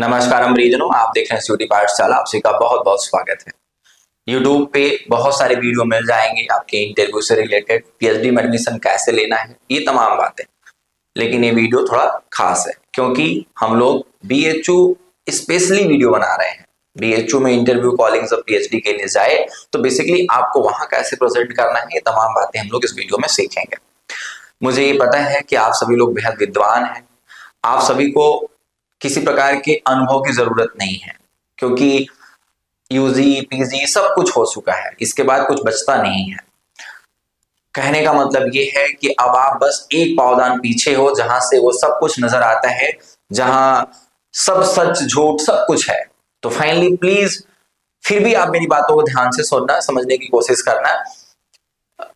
नमस्कारम रीजनों, आप देख रहे हैं स्टडी पाठशाला, आपसे का बहुत बहुत स्वागत है। YouTube पे बहुत सारे वीडियो मिल जाएंगे आपके इंटरव्यू से रिलेटेड, PhD में एडमिशन कैसे लेना है, ये तमाम बातें। लेकिन ये वीडियो थोड़ा खास है क्योंकि हम लोग BHU स्पेशली वीडियो बना रहे हैं। BHU में इंटरव्यू कॉलिंग्स और PhD के लिए जाए तो बेसिकली आपको वहाँ कैसे प्रेजेंट करना है, ये तमाम बातें हम लोग इस वीडियो में सीखेंगे। मुझे ये पता है कि आप सभी लोग बेहद विद्वान हैं, आप सभी को किसी प्रकार के अनुभव की जरूरत नहीं है क्योंकि यूजी पीजी सब कुछ हो चुका है, इसके बाद कुछ बचता नहीं है। कहने का मतलब ये है कि अब आप बस एक पावदान पीछे हो जहां से वो सब कुछ नजर आता है, जहां सब सच झूठ सब कुछ है। तो फाइनली प्लीज फिर भी आप मेरी बातों को ध्यान से सुनना, समझने की कोशिश करना,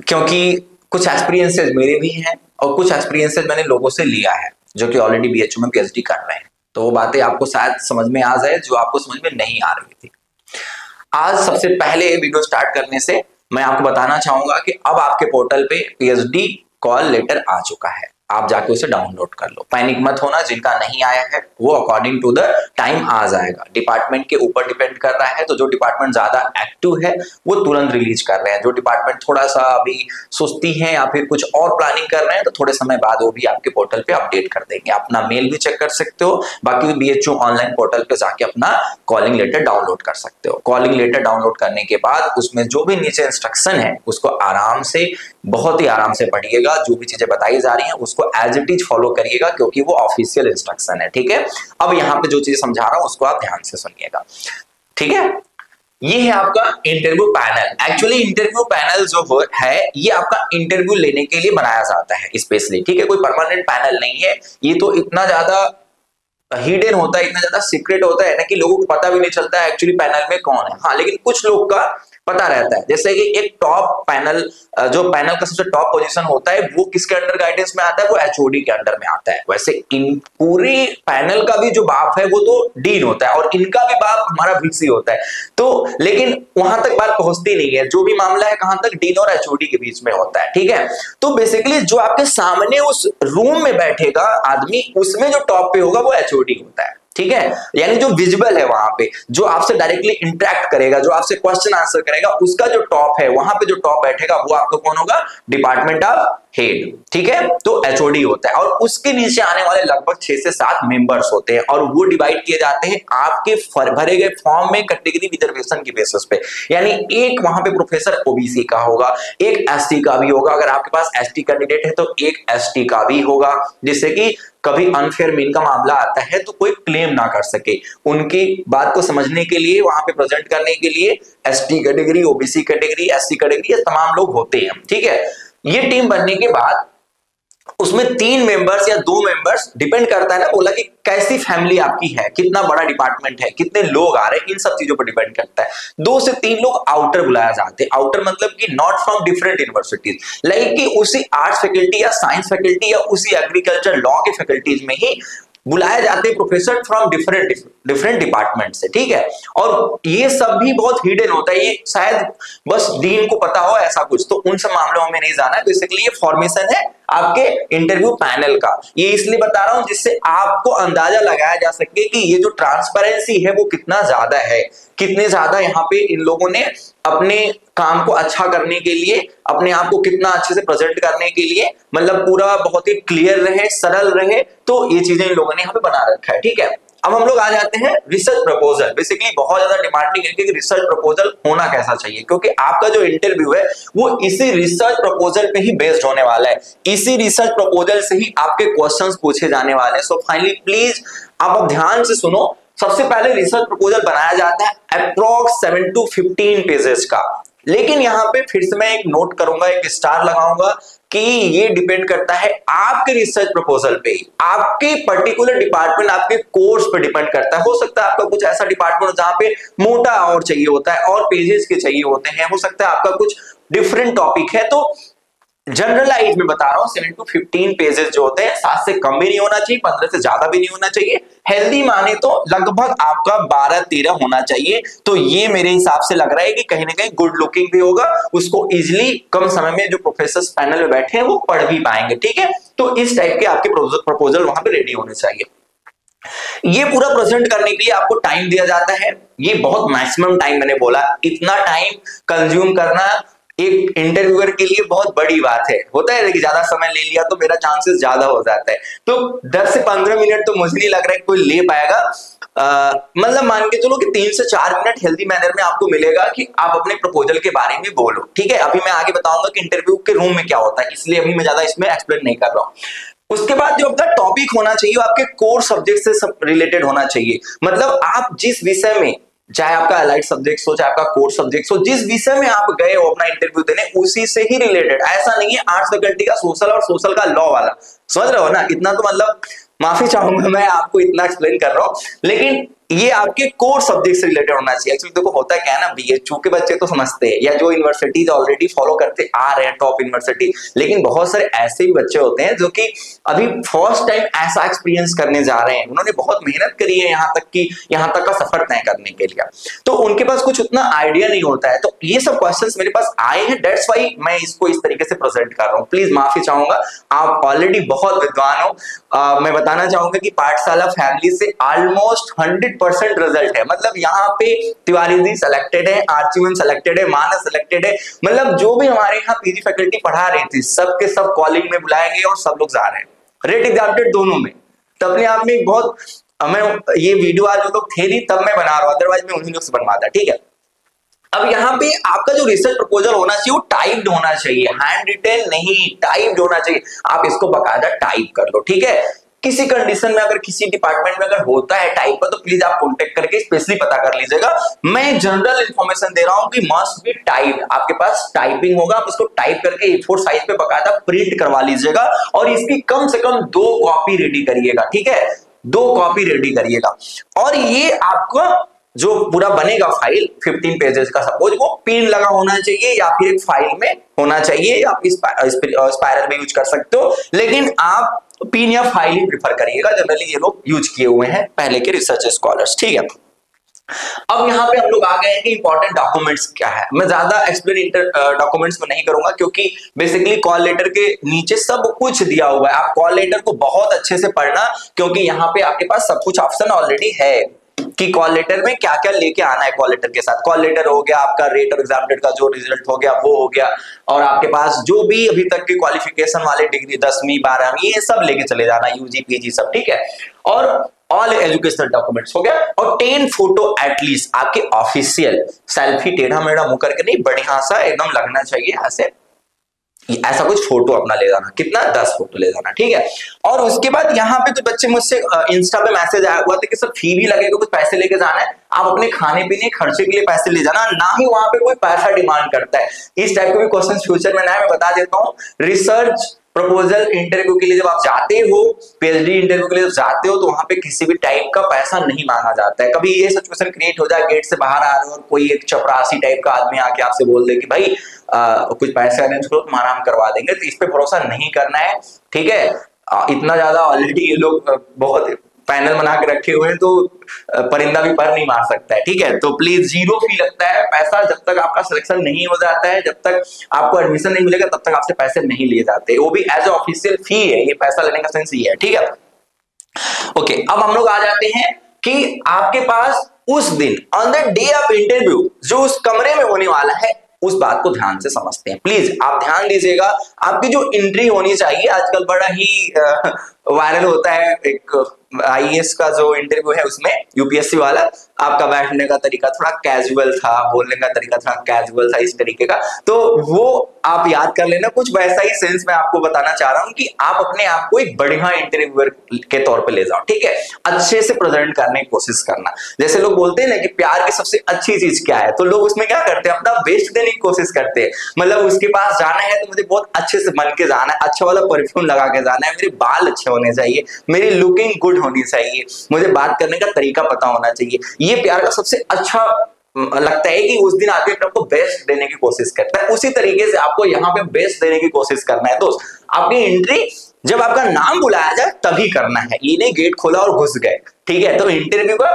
क्योंकि कुछ एक्सपीरियंसेस मेरे भी हैं और कुछ एक्सपीरियंसेस मैंने लोगों से लिया है जो कि ऑलरेडी BHU में PhD कर रहे हैं। तो वो बातें आपको शायद समझ में आ जाए जो आपको समझ में नहीं आ रही थी। आज सबसे पहले वीडियो स्टार्ट करने से मैं आपको बताना चाहूंगा कि अब आपके पोर्टल पे PhD कॉल लेटर आ चुका है, आप जाके उसे डाउनलोड कर लो। पैनिक मत होना, जिनका नहीं आया है वो अकॉर्डिंग टू द टाइम आ जाएगा। डिपार्टमेंट के ऊपर डिपेंड कर रहा है, तो जो डिपार्टमेंट ज्यादा एक्टिव है वो तुरंत रिलीज कर रहे हैं, जो डिपार्टमेंट थोड़ा सा अभी सुस्ती है या फिर कुछ और प्लानिंग कर रहे हैं तो थोड़े समय बाद वो भी आपके पोर्टल पे अपडेट कर देंगे। अपना मेल भी चेक कर सकते हो, बाकी BHU ऑनलाइन पोर्टल पे जाके अपना कॉलिंग लेटर डाउनलोड कर सकते हो। कॉलिंग लेटर डाउनलोड करने के बाद उसमें जो भी नीचे इंस्ट्रक्शन है उसको आराम से, बहुत ही आराम से पढ़िएगा। जो भी चीजें बताई जा रही है उसको एज इट इज फॉलो करिएगा क्योंकि वो ऑफिशियल इंस्ट्रक्शन है, ठीक है। अब यहाँ पे जो चीज समझा रहा हूं उसको आप ध्यान से सुनिएगा, ठीक है। ये है आपका interview panel. Actually interview panel जो है ये आपका इंटरव्यू लेने के लिए बनाया जाता है स्पेशली, ठीक है। कोई परमानेंट पैनल नहीं है, ये तो इतना ज्यादा हिडन होता है, इतना ज्यादा सीक्रेट होता है ना कि लोगों को पता भी नहीं चलता है एक्चुअली पैनल में कौन है। हाँ, लेकिन कुछ लोग का पता रहता है, जैसे कि एक टॉप पैनल, जो पैनल का सबसे टॉप पोजीशन होता है वो किसके अंडर गाइडेंस में आता है, वो HOD के अंडर में आता है। वैसे इन पूरे पैनल का भी जो बाप है वो तो डीन होता है और इनका भी बाप हमारा VC होता है, तो लेकिन वहां तक बात पहुंचती नहीं है। जो भी मामला है कहां तक, डीन और HOD के बीच में होता है, ठीक है। तो बेसिकली जो आपके सामने उस रूम में बैठेगा आदमी, उसमें जो टॉप पे होगा वो HOD होता है, ठीक है। यानी जो विजिबल है वहां पे, जो आपसे डायरेक्टली इंटरेक्ट करेगा, जो आपसे क्वेश्चन आंसर करेगा, उसका जो टॉप है, वहां पे जो टॉप बैठेगा वो आपको कौन होगा, डिपार्टमेंट ऑफ हेड, ठीक है। तो HOD होता है और उसके नीचे आने वाले लगभग 6 से 7 मेंबर्स होते हैं और वो डिवाइड किए जाते हैं आपके भरे गए फॉर्म में कैटेगरी रिजर्वेशन की बेसिस पे। यानी एक वहां पे प्रोफेसर OBC का होगा, एक SC का भी होगा, अगर आपके पास ST कैंडिडेट है तो एक ST का भी होगा, जिससे कि कभी अनफेयर मीन का मामला आता है तो कोई क्लेम ना कर सके। उनकी बात को समझने के लिए, वहां पे प्रेजेंट करने के लिए ST category, OBC category, SC category, ये तमाम लोग होते हैं, ठीक है। ये टीम बनने के बाद उसमें 3 मेंबर्स या 2 मेंबर्स, डिपेंड करता है ना, बोला कि कैसी फैमिली आपकी है, कितना बड़ा डिपार्टमेंट है, कितने लोग आ रहे हैं, इन सब चीजों पर डिपेंड करता है। 2 से 3 लोग आउटर बुलाया जाते हैं। आउटर मतलब कि not from different universities, like कि उसी आर्ट्स फैकल्टी या साइंस फैकल्टी या उसी एग्रीकल्चर लॉ के फैकल्टीज में ही बुलाए जाते हैं प्रोफेसर फ्रॉम डिफरेंट डिपार्टमेंट से, ठीक है। और ये सब भी बहुत हिडन होता है, ये शायद बस डीन को पता हो ऐसा कुछ, तो उन सब मामलों में नहीं जाना। बेसिकली ये फॉर्मेशन है आपके इंटरव्यू पैनल का, ये इसलिए बता रहा हूं जिससे आपको अंदाजा लगाया जा सके कि ये जो ट्रांसपेरेंसी है वो कितना ज्यादा है, कितने ज्यादा यहाँ पे इन लोगों ने अपने काम को अच्छा करने के लिए, अपने आप को कितना अच्छे से प्रेजेंट करने के लिए, मतलब पूरा बहुत ही क्लियर रहे, सरल रहे, तो ये चीजें इन लोगों ने यहाँ पे बना रखा है, ठीक है। अब हम लोग आ जाते हैं रिसर्च प्रपोजल। बेसिकली बहुत ज्यादा डिमांडिंग है कि रिसर्च प्रपोजल होना कैसा चाहिए, क्योंकि आपका जो इंटरव्यू है वो इसी रिसर्च प्रपोजल पे ही बेस्ड होने वाला है, इसी रिसर्च प्रपोजल से ही आपके क्वेश्चंस पूछे जाने वाले हैं। सो फाइनली प्लीज आप ध्यान से सुनो। सबसे पहले रिसर्च प्रपोजल बनाया जाता है अप्रोक्स 7 to 15 पेजेस का, लेकिन यहाँ पे फिर से मैं एक नोट करूंगा, एक स्टार लगाऊंगा कि ये डिपेंड करता है आपके रिसर्च प्रपोजल पे, आपके पर्टिकुलर डिपार्टमेंट, आपके कोर्स पे डिपेंड करता है। हो सकता है आपका कुछ ऐसा डिपार्टमेंट जहां पे मोटा और चाहिए होता है और पेजेस के चाहिए होते हैं, हो सकता है आपका कुछ डिफरेंट टॉपिक है। तो जनरलाइज में बता रहा हूँ, 7 to 15 पेजेस जो होते हैं, 7 से कम भी नहीं होना चाहिए, 15 से ज्यादा भी नहीं होना चाहिए, हेल्दी माने तो लगभग आपका 12-13 होना चाहिए। तो ये मेरे हिसाब से लग रहा है कि कहीं ना कहीं गुड लुकिंग भी होगा, उसको इजिली कम समय में जो प्रोफेसर्स पैनल में बैठे हैं वो पढ़ भी पाएंगे, ठीक है। तो इस टाइप के आपके प्रपोजल वहां पर रेडी होने चाहिए। ये पूरा प्रेजेंट करने के लिए आपको टाइम दिया जाता है। ये बहुत मैक्सिमम टाइम, मैंने बोला इतना टाइम कंज्यूम करना एक इंटरव्यूअर के लिए बहुत बड़ी बात है। होता है कि ज्यादा समय ले लिया तो मेरा चांसेस ज्यादा हो जाता है। तो 10 से 15 मिनट तो मुझे नहीं लग रहा है कोई ले पाएगा। मतलब मान के चलो कि 3 से 4 मिनट हेल्दी मैनर में आपको मिलेगा कि आप अपने प्रपोजल के बारे में बोलो। ठीक है, अभी मैं आगे बताऊंगा कि इंटरव्यू के रूम में क्या होता है, इसलिए अभी मैं ज्यादा इसमें एक्सप्लेन नहीं कर रहा हूँ। उसके बाद जो आपका टॉपिक होना चाहिए वो आपके कोर सब्जेक्ट से रिलेटेड होना चाहिए। मतलब आप जिस विषय में, चाहे आपका अलाइड सब्जेक्ट हो चाहे आपका कोर सब्जेक्ट हो, जिस विषय में आप गए हो अपना इंटरव्यू देने उसी से ही रिलेटेड। ऐसा नहीं है आर्ट्स फैकल्टी का सोशल और सोशल का लॉ वाला, समझ रहे हो ना इतना। तो मतलब माफी चाहूंगा मैं आपको इतना एक्सप्लेन कर रहा हूं, लेकिन ये आपके कोर सब्जेक्ट से रिलेटेड होना चाहिए। एक्चुअली देखो होता क्या है ना, बीएचयू के बच्चे तो समझते हैं या जो यूनिवर्सिटीज ऑलरेडी फॉलो करते आ रहे हैं टॉप यूनिवर्सिटी, लेकिन बहुत सारे ऐसे भी बच्चे होते हैं जो कि अभी फर्स्ट टाइम ऐसा एक्सपीरियंस करने जा रहे हैं। उन्होंने बहुत मेहनत करी है यहाँ तक का सफर तय करने के लिए, तो उनके पास कुछ उतना आइडिया नहीं होता है। तो ये सब क्वेश्चन मेरे पास आए हैं, डेट्स वाई मैं इसको इस तरीके से प्रेजेंट कर रहा हूँ। प्लीज माफी चाहूंगा, आप ऑलरेडी बहुत विद्वान हो। मैं बताना चाहूंगा कि पाठशाला फैमिली से ऑलमोस्ट 100% रिजल्ट है। मतलब यहाँ पे तिवारी जी सिलेक्टेड है, आर्चीवन सिलेक्टेड है, मानस सिलेक्टेड है। मतलब जो भी हमारे यहाँ पीजी फैकल्टी पढ़ा रही थी सब के सब कॉलेज में बुलाए गए और सब लोग जा रहे हैं रेट एग्जाम्टेड दोनों में। तो अपने आप में बहुत, मैं ये वीडियो आज लोग थे नहीं तब मैं बना रहा हूँ, अदरवाइज मैं उन्हीं लोग से बनवाता। ठीक है, अब यहाँ पे आपका जो रिसर्च प्रपोजल होना चाहिए वो टाइप्ड होना चाहिए, हैंड रिटेन नहीं, टाइप्ड होना चाहिए। आप इसको बकायदा टाइप कर लो। ठीक है, किसी कंडीशन में अगर किसी डिपार्टमेंट में अगर होता है टाइप का, तो प्लीज आप कांटेक्ट करके स्पेशली पता कर लीजिएगा। मैं जनरल इंफॉर्मेशन दे रहा हूं कि मस्ट बी टाइप, आपके पास टाइपिंग होगा, आप उसको टाइप करके A4 साइज पे बकायदा प्रिंट करवा लीजिएगा और इसकी कम से कम 2 कॉपी रेडी करिएगा। ठीक है, 2 कॉपी रेडी करिएगा और ये आपका जो पूरा बनेगा फाइल 15 पेजेस का, सपोज वो पिन लगा होना चाहिए या फिर एक फाइल में होना चाहिए। आप स्पायरल में यूज कर सकते हो, लेकिन आप पिन या फाइल ही प्रिफर करिएगा, जनरली ये लोग यूज किए हुए हैं पहले के रिसर्च स्कॉलर्स। ठीक है, अब यहाँ पे हम लोग आ गए हैं कि इंपॉर्टेंट डॉक्यूमेंट्स क्या है। मैं ज्यादा एक्सप्लेन डॉक्यूमेंट्स में नहीं करूंगा क्योंकि बेसिकली कॉल लेटर के नीचे सब कुछ दिया हुआ है। आप कॉल लेटर को बहुत अच्छे से पढ़ना क्योंकि यहाँ पे आपके पास सब कुछ ऑप्शन ऑलरेडी है कि कॉल लेटर में क्या क्या लेके आना है। कॉल लेटर के साथ कॉल लेटर हो गया, आपका रेट और एग्जामिनेट का जो रिजल्ट हो गया वो हो गया, और आपके पास जो भी अभी तक की क्वालिफिकेशन वाले डिग्री 10वीं 12वीं ये सब लेके चले जाना, यूजी पीजी सब। ठीक है, और ऑल एजुकेशनल डॉक्यूमेंट्स हो गया और 10 फोटो एटलीस्ट आपके ऑफिशियल, सेल्फी टेढ़ा मेढ़ा मुंह करके नहीं, बढ़िया सा एकदम लगना चाहिए, ऐसा कुछ फोटो अपना ले जाना। कितना? 10 फोटो ले जाना। ठीक है, और उसके बाद यहाँ पे तो बच्चे मुझसे इंस्टा पे मैसेज आया हुआ था कि सर फी भी लगेगा, कुछ पैसे लेके जाना है। आप अपने खाने पीने खर्चे के लिए पैसे ले जाना, ना ही वहां पे कोई पैसा डिमांड करता है। इस टाइप के भी क्वेश्चन फ्यूचर में ना है, मैं बता देता हूँ। रिसर्च प्रपोजल इंटरव्यू के लिए जब आप जाते हो, पीएचडी इंटरव्यू के लिए जब जाते हो, तो वहां पे किसी भी टाइप का पैसा नहीं मांगा जाता है। कभी ये सिचुएशन क्रिएट हो जाए, गेट से बाहर आ रहे हो और कोई एक चपरासी टाइप का आदमी आके आपसे बोल दे कि भाई कुछ पैसे अरेंज करो, तुम्हारा हम करवा देंगे, तो इस पे भरोसा नहीं करना है। ठीक है, इतना ज्यादा ऑलरेडी ये लोग बहुत पैनल बना के रखे हुए हैं, तो परिंदा भी पर नहीं मार सकता है। ठीक है, तो प्लीज 0 फी लगता है पैसा। जब तक आपका सिलेक्शन नहीं हो जाता है, जब तक आपको एडमिशन नहीं मिलेगा, तब तक आपसे पैसे नहीं लिए जाते, वो भी एज ए ऑफिशियल फी है। ये पैसा लेने का सेंस ही है। ठीक है, ओके, अब हम लोग आ जाते हैं कि आपके पास उस दिन on the day of interview जो उस कमरे में होने वाला है, उस बात को ध्यान से समझते हैं। प्लीज आप ध्यान दीजिएगा, आपकी जो एंट्री होनी चाहिए, आजकल बड़ा ही वायरल होता है एक आईएएस का जो इंटरव्यू है, उसमें यूपीएससी वाला आपका बैठने का तरीका थोड़ा कैजुअल था, बोलने का तरीका थोड़ा कैजुअल था, इस तरीके का, तो वो आप याद कर लेना। कुछ वैसा ही सेंस मैं आपको बताना चाह रहा हूँ कि आप अपने आप को एक बढ़िया इंटरव्यूअर के तौर पे ले जाओ। ठीक है, अच्छे से प्रेजेंट करने की कोशिश करना। जैसे लोग बोलते हैं ना कि प्यार की सबसे अच्छी चीज क्या है, तो लोग उसमें क्या करते हैं, अपना बेस्ट देने की कोशिश करते हैं। मतलब उसके पास जाना है तो मुझे बहुत अच्छे से बन के जाना है, अच्छा वाला परफ्यूम लगा के जाना है, मेरे बाल अच्छे होने चाहिए, मेरी लुकिंग गुड होनी चाहिए, मुझे बात करने का तरीका पता होना चाहिए। ये प्यार का सबसे अच्छा लगता है कि उस दिन आदमी आपको बेस्ट देने की कोशिश करता है। उसी तरीके से आपको यहाँ पे बेस्ट देने की कोशिश करना है दोस्त। आपकी एंट्री जब आपका नाम बुलाया जाए तभी करना है, ये नहीं गेट खोला और घुस गए। ठीक है, तो इंटरव्यू का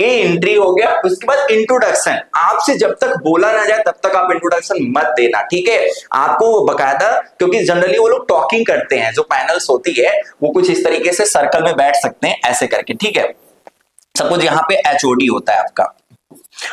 ये एंट्री हो गया। उसके बाद इंट्रोडक्शन, आपसे जब तक बोला ना जाए तब तक आप इंट्रोडक्शन मत देना, ठीक है। आपको बकायदा, क्योंकि जनरली वो लोग टॉकिंग करते हैं, जो पैनल्स होती है वो कुछ इस तरीके से सर्कल में बैठ सकते हैं ऐसे करके, ठीक है। सपोज यहाँ पे एचओडी होता है आपका,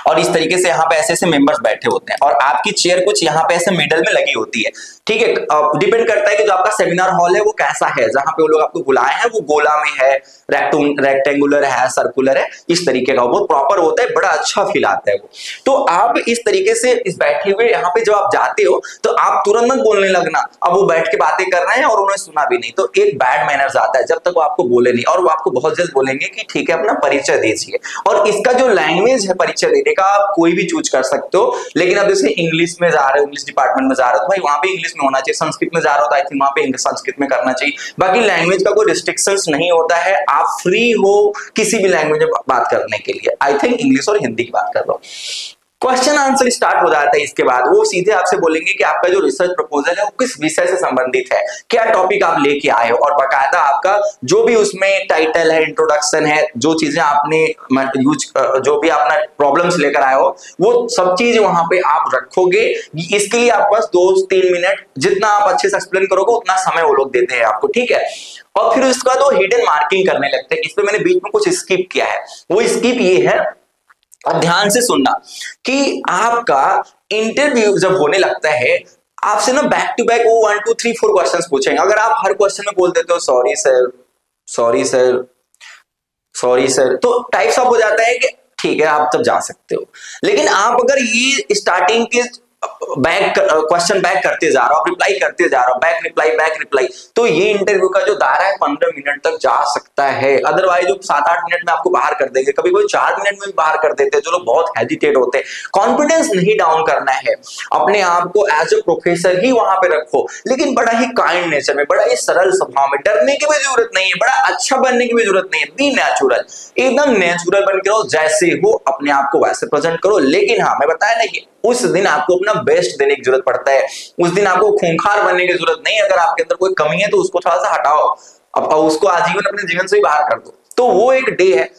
और इस तरीके से यहाँ पे ऐसे मेंबर्स बैठे होते हैं, और आपकी चेयर कुछ यहाँ पे ऐसे मिडल में लगी होती है, ठीक है। डिपेंड करता है कि जो आपका सेमिनार हॉल है वो कैसा है, जहां पे वो लोग आपको बुलाए हैं वो गोला में है, रेक्टेंगुलर है, सर्कुलर है, इस तरीके का वो प्रॉपर होता है, बड़ा अच्छा फील आता है वो। तो आप इस तरीके से इस बैठे हुए यहाँ पे जब आप जाते हो तो आप तुरंत मत बोलने लगना, अब वो बैठ के बातें कर रहे हैं और उन्होंने सुना भी नहीं, तो एक बैड मैनर्स आता है जब तक वो आपको बोले नहीं, और वो आपको बहुत जल्द बोलेंगे कि ठीक है अपना परिचय दीजिए। और इसका जो लैंग्वेज है परिचय देने का, आप कोई भी चूज कर सकते हो, लेकिन अब जैसे इंग्लिश में जा रहे हो, इंग्लिश डिपार्टमेंट में जा रहे हो, भाई वहां पे इंग्लिश में होना चाहिए, संस्कृत में जा रहा होता है आई थिंक वहां पे संस्कृत में करना चाहिए। बाकी लैंग्वेज का कोई रिस्ट्रिक्शंस नहीं होता है, आप फ्री हो किसी भी लैंग्वेज में बात करने के लिए। आई थिंक इंग्लिश और हिंदी की बात कर रहा हूँ। क्वेश्चन आंसर स्टार्ट हो जाता है इसके बाद, वो सीधे आपसे बोलेंगे कि आपका जो रिसर्च प्रपोजल है वो किस विषय से संबंधित है, क्या टॉपिक आप लेके आए हो, और बकायदा आपका जो भी उसमें टाइटल है, इंट्रोडक्शन है, जो चीजें आपने जो भी अपना प्रॉब्लम्स लेकर आए हो वो सब चीज वहां पे आप रखोगे। इसके लिए आप बस 2-3 मिनट जितना आप अच्छे से एक्सप्लेन करोगे उतना समय वो लोग देते हैं आपको, ठीक है। और फिर उसके बाद वो हिडन मार्किंग करने लगते हैं, इसमें मैंने बीच में कुछ स्किप किया है। वो स्किप ये है, अब ध्यान से सुनना, कि आपका इंटरव्यू जब होने लगता है आपसे ना बैक टू बैक वो 1, 2, 3, 4 क्वेश्चंस पूछेंगे। अगर आप हर क्वेश्चन में बोल देते हो सॉरी सर तो टाइप सब हो जाता है कि ठीक है आप तब जा सकते हो। लेकिन आप अगर ये स्टार्टिंग के क्वेश्चन बैक करते जा रहा हूं, रिप्लाई करते जा रहा हूं, बैक रिप्लाई, तो ये इंटरव्यू का जो दायरा है 15 मिनट तक जा सकता है। अदरवाइज जो 7-8 मिनट में आपको बाहर कर देंगे, कभी कोई 4 मिनट में भी बाहर कर देते हैं, जो लोग बहुत हेजिटेट होते हैं। कॉन्फिडेंस नहीं डाउन करना है, अपने आप को एज ए प्रोफेसर ही वहां पे रखो, लेकिन बड़ा ही काइंड नेचर में, बड़ा ही सरल स्वभाव में। डरने की भी जरूरत नहीं है, बड़ा अच्छा बनने की भी जरूरत नहीं है। बी नेचुरल, एकदम नेचुरल बन के रहो, जैसे हो अपने आप को वैसे प्रेजेंट करो। लेकिन हाँ, मैं बताया ना, उस दिन आपको अपना बेस्ट देने की जरूरत पड़ता है, उस दिन आपको खूंखार बनने की जरूरत नहीं। अगर आपके अंदर कोई कमी है तो उसको थोड़ा सा हटाओ, अब उसको आजीवन अपने जीवन से ही बाहर कर दो। तो वो एक डे है।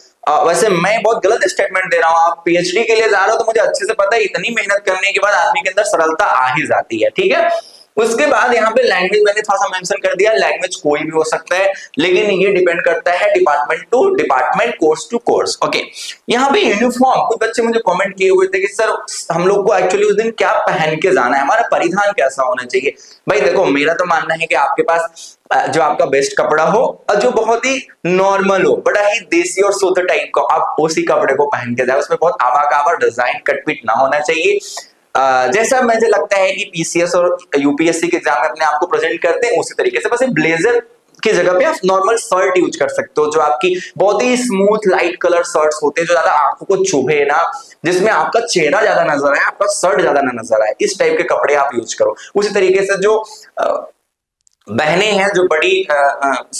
वैसे मैं बहुत गलत स्टेटमेंट दे रहा हूँ, आप पीएचडी के लिए जा रहे हो तो मुझे अच्छे से पता है इतनी मेहनत करने के बाद आदमी के अंदर सरलता आ ही जाती है, ठीक है। उसके बाद यहाँ पे लैंग्वेज मैंने थोड़ा सा मेंशन कर दिया, लैंग्वेज कोई भी हो सकता है, लेकिन ये डिपेंड करता है department to department, course to course, okay. यहाँ पे यूनिफॉर्म, कुछ बच्चे मुझे कमेंट किए हुए थे कि सर हम लोग को एक्चुअली उस दिन क्या पहन के जाना है, हमारा परिधान कैसा होना चाहिए। भाई देखो, मेरा तो मानना है कि आपके पास जो आपका बेस्ट कपड़ा हो और जो बहुत ही नॉर्मल हो, बड़ा ही देसी और सोते टाइप का, आप उसी कपड़े को पहन के जाए। उसमें बहुत आवाकावा डिजाइन कटपिट ना होना चाहिए। जैसा मुझे लगता है कि पीसीएस और यूपीएससी के एग्जाम में अपने आप को प्रेजेंट करते हैं उसी तरीके से, बस ब्लेजर की जगह पे आप नॉर्मल शर्ट यूज कर सकते हो, जो आपकी बहुत ही स्मूथ लाइट कलर शर्ट्स होते हैं, जो ज्यादा आंखों को चुभे ना, जिसमें आपका चेहरा ज्यादा नजर आए, आपका शर्ट ज्यादा ना नजर आए, इस टाइप के कपड़े आप यूज करो। उसी तरीके से जो बहनें हैं, जो बड़ी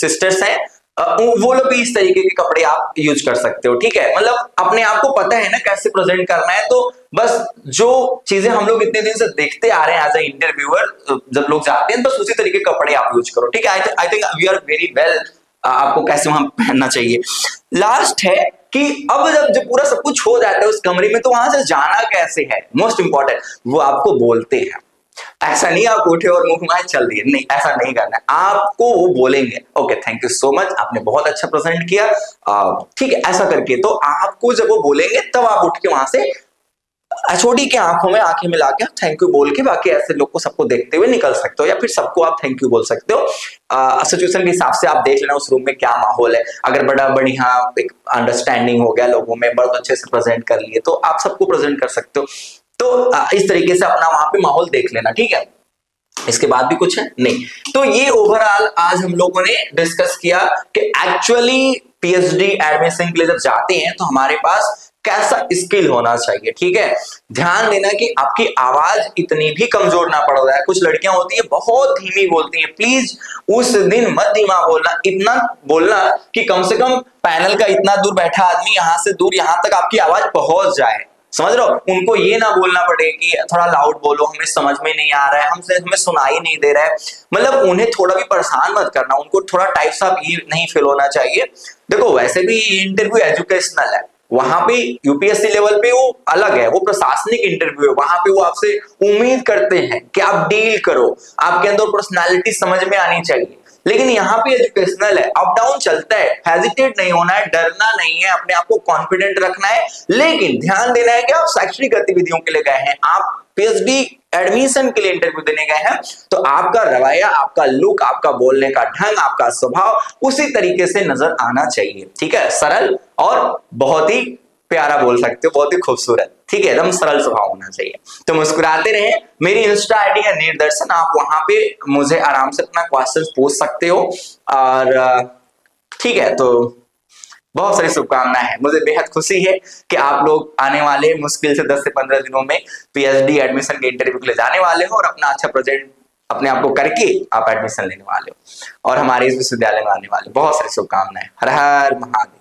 सिस्टर्स हैं, वो लोग भी इस तरीके के कपड़े आप यूज कर सकते हो, ठीक है। मतलब अपने आप को पता है ना कैसे प्रेजेंट करना है। तो बस जो चीजें हम लोग इतने दिन से देखते आ रहे हैं एज ए इंटरव्यूअर, जब लोग जाते हैं बस उसी तरीके के कपड़े आप यूज करो, ठीक है। I think we are very well, आपको कैसे वहां पहनना चाहिए। लास्ट है कि अब जब पूरा सब कुछ हो जाता है उस कमरे में, तो वहां से जाना कैसे है, मोस्ट इंपॉर्टेंट वो आपको बोलते हैं। ऐसा नहीं आप उठे और मुंह मार चल दिए, नहीं, ऐसा नहीं करना है। आपको वो बोलेंगे, okay thank you so much, आपने बहुत अच्छा प्रेजेंट किया, ठीक है, ऐसा करके। तो आपको जब वो बोलेंगे तब आप उठ के वहां से एचओडी के आंखों में आंखें मिला के थैंक यू बोल के बाकी ऐसे लोग को सबको देखते हुए निकल सकते हो, या फिर सबको आप थैंक यू बोल सकते हो। सिचुएशन के हिसाब से आप देख लेना उस रूम में क्या माहौल है। अगर बड़ा बढ़िया एक अंडरस्टैंडिंग हो गया लोगों में, बहुत अच्छे से प्रेजेंट कर लिए, तो आप सबको प्रेजेंट कर सकते हो। तो इस तरीके से अपना वहां पे माहौल देख लेना, ठीक है। इसके बाद भी कुछ है नहीं। तो ये ओवरऑल आज हम लोगों ने डिस्कस किया कि एक्चुअली पीएचडी एडमिशन के लिए जब जाते हैं तो हमारे पास कैसा स्किल होना चाहिए, ठीक है। ध्यान देना कि आपकी आवाज इतनी भी कमजोर ना पड़ जाए। कुछ लड़कियां होती है बहुत धीमी बोलती हैं, प्लीज उस दिन मत धीमा बोलना, इतना बोलना कि कम से कम पैनल का इतना दूर बैठा आदमी यहाँ से दूर यहाँ तक आपकी आवाज पहुंच जाए, समझ रहे हो। उनको ये ना बोलना पड़े कि थोड़ा लाउड बोलो, हमें समझ में नहीं आ रहा है, हमें सुनाई नहीं दे रहा है। मतलब उन्हें थोड़ा भी परेशान मत करना, उनको थोड़ा टाइप सा ये नहीं फील होना चाहिए। देखो वैसे भी इंटरव्यू एजुकेशनल है, वहां पे यूपीएससी लेवल पे वो अलग है, वो प्रशासनिक इंटरव्यू है, वहां पे वो आपसे उम्मीद करते हैं कि आप डील करो, आपके अंदर पर्सनालिटी समझ में आनी चाहिए। लेकिन यहाँ पे एजुकेशनल है, अप डाउन चलता है, हेजिटेट नहीं होना है, डरना नहीं है, अपने आप को कॉन्फिडेंट रखना है, लेकिन ध्यान देना है कि आप शैक्षणिक गतिविधियों के लिए गए हैं, आप पीएचडी एडमिशन के लिए इंटरव्यू देने गए हैं, तो आपका रवैया, आपका लुक, आपका बोलने का ढंग, आपका स्वभाव उसी तरीके से नजर आना चाहिए। ठीक है, सरल और बहुत ही प्यारा बोल सकते हो, बहुत ही खूबसूरत, ठीक है, एकदम सरल स्वभाव होना चाहिए। तो मुस्कुराते रहे। मेरी इंस्टा आईडी है नीर दर्शन, आप वहां पे मुझे आराम से अपना क्वेश्चन पूछ सकते हो। और ठीक है, तो बहुत सारी शुभकामनाएं हैं। मुझे बेहद खुशी है कि आप लोग आने वाले मुश्किल से 10 से 15 दिनों में पीएचडी एडमिशन के इंटरव्यू के लिए जाने वाले हो और अपना अच्छा प्रोजेक्ट अपने आप को करके आप एडमिशन लेने वाले हो और हमारे इस विश्वविद्यालय में आने वाले। बहुत सारी शुभकामनाएं। हर हर महादेव।